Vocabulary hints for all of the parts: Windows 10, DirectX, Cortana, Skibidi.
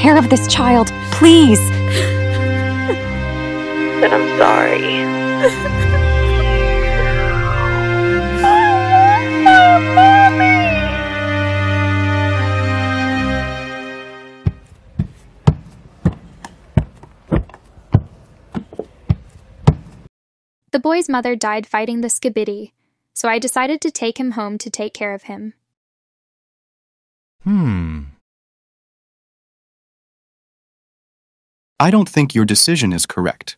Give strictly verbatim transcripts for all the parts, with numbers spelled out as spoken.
care of this child, please. Then I'm sorry. The boy's mother died fighting the Skibidi, so I decided to take him home to take care of him. Hmm. I don't think your decision is correct.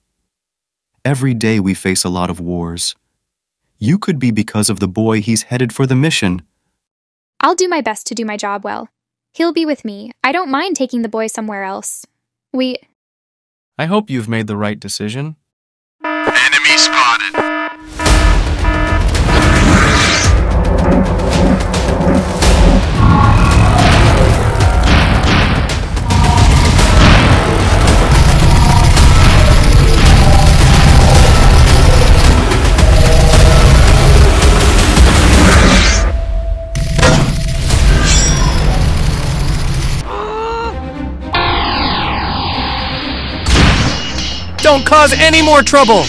Every day we face a lot of wars. You could be because of the boy. He's headed for the mission. I'll do my best to do my job well. He'll be with me. I don't mind taking the boy somewhere else. We... I hope you've made the right decision. Enemy spotted. Don't cause any more trouble!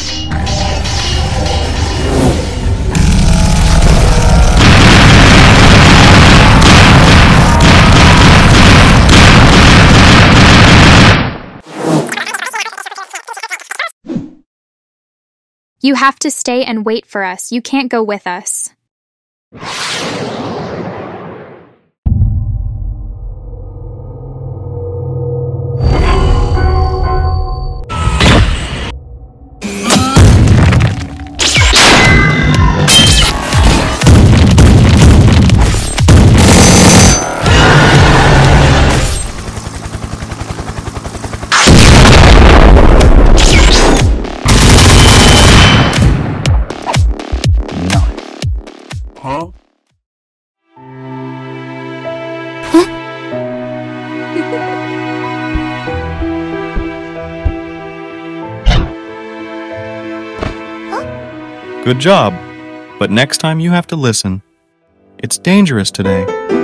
You have to stay and wait for us. You can't go with us. Good job, but next time you have to listen. It's dangerous today.